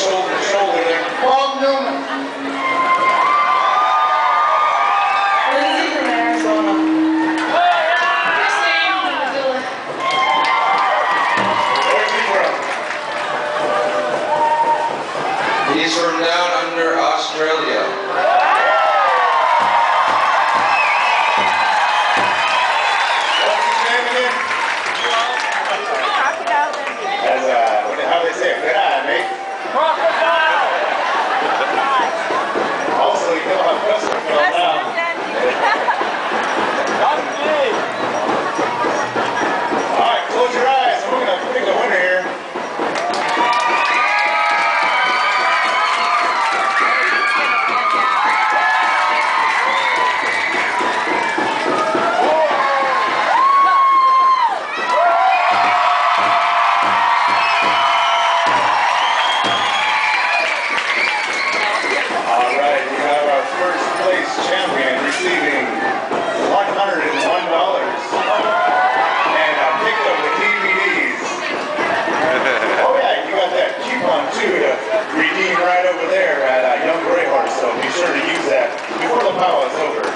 Shoulder to shoulder there. Paul Newman. Lindsay from Arizona. Christine from Missoula. Where's he from? He's from down under Australia. What's his name again? Crocodile Dundee. That's how they say it. Good eye, mate. Also, you know, I'm pressing for a while. Alright, close your eyes. We're going to pick a winner here. Champion receiving $101 and I picked up the DVDs. Oh yeah, you got that coupon too to redeem right over there at Young Grey Horse, so be sure to use that before the powwow is over.